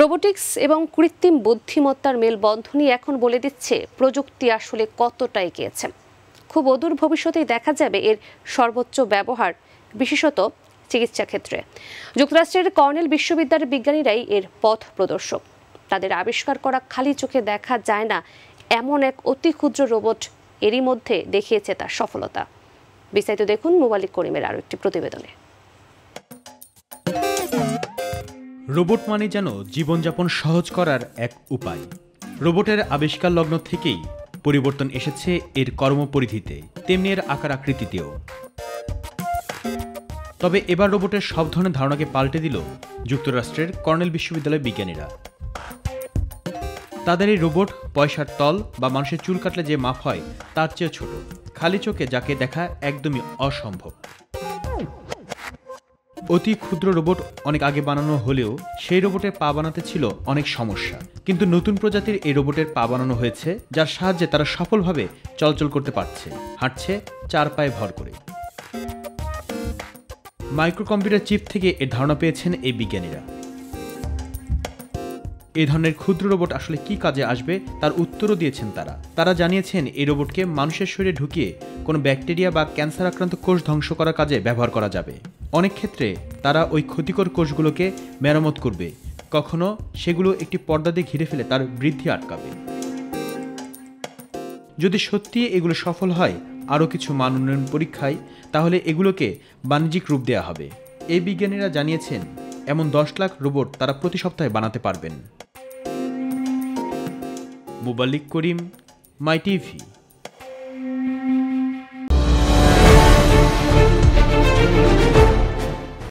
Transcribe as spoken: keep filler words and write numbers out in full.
Robotics एवं कृत्रिम बुद्धिमत्तार मेलबंधनই এখন বলে দিচ্ছে প্রযুক্তি আসলে কতটা এগিয়েছে। খুব অদূর ভবিষ্যতেই দেখা যাবে এর সর্বোচ্চ ব্যবহার, বিশেষত চিকিৎসা ক্ষেত্রে। যুক্তরাষ্ট্রের কর্নেল বিশ্ববিদ্যালয়ের বিজ্ঞানীরাই এর পথ প্রদর্শক। তাদের আবিষ্কার করা খালি চোখে দেখা যায় না এমন এক অতি ক্ষুদ্র রোবট এরই মধ্যে দেখিয়েছে তার সফলতা। বিস্তারিত দেখুন মুবালিক করিমের আরও একটি প্রতিবেদনে। रोबोट माने जानो जीवन जापन सहज करार एक उपाय। रोबोटेर आविष्कार लग्न थेकेई परिवर्तन एसेछे एर कर्मपरिधिते, तेमनि एर आकार आकृतितेओ। तबे एबार रोबोटेर सब धरनेर धारणाके पाल्टे दिल जुक्तराष्ट्रेर कर्नेल विश्वविद्यालयेर बिज्ञानीरा। तादेर एई रोबोट पयसार तल बा मानुषेर चुल काटले जे माप हय तार चेये छोटो, खाली चोखे जाके देखा एकदमई असम्भव। অতি ক্ষুদ্র রোবট অনেক আগে বানানো হলেও সেই রোবটের পা বানাতে ছিল অনেক সমস্যা। কিন্তু নতুন প্রজাতির এই রোবটের পা বানানো হয়েছে যার সাহায্যে তারা সফলভাবে চলাচল করতে পারছে, হাঁটছে চার পায়ে ভর করে। মাইক্রো কম্পিউটার চিপ থেকে এর ধারণা পেয়েছেন এই বিজ্ঞানীরা। এই ধরনের ক্ষুদ্র রোবট আসলে কি কাজে আসবে তার উত্তরও দিয়েছেন তারা। তারা জানিয়েছেন এই রোবটকে মানুষের শরীরে ঢুকিয়ে কোনো ব্যাকটেরিয়া বা ক্যান্সার আক্রান্ত কোষ ধ্বংস করার কাজে ব্যবহার করা যাবে। অনেক ক্ষেত্রে তারা ওই ক্ষতিকর কোষগুলোকে মেরামত করবে, কখনো সেগুলো একটি পর্দা দিয়ে ঘিরে ফেলে তার বৃদ্ধি আটকাবে। যদি সত্যি এগুলো সফল হয় আরও কিছু মান উন্নয়ন পরীক্ষায়, তাহলে এগুলোকে বাণিজ্যিক রূপ দেওয়া হবে। এই বিজ্ঞানীরা জানিয়েছেন এমন দশ লাখ রোবট তারা প্রতি সপ্তাহে বানাতে পারবেন। Muballik Karim, my TV.